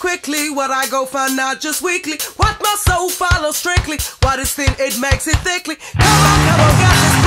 Quickly, what I go find out just weekly. What my soul follows strictly. Why this thing, it makes it thickly. Come on, come on, guys.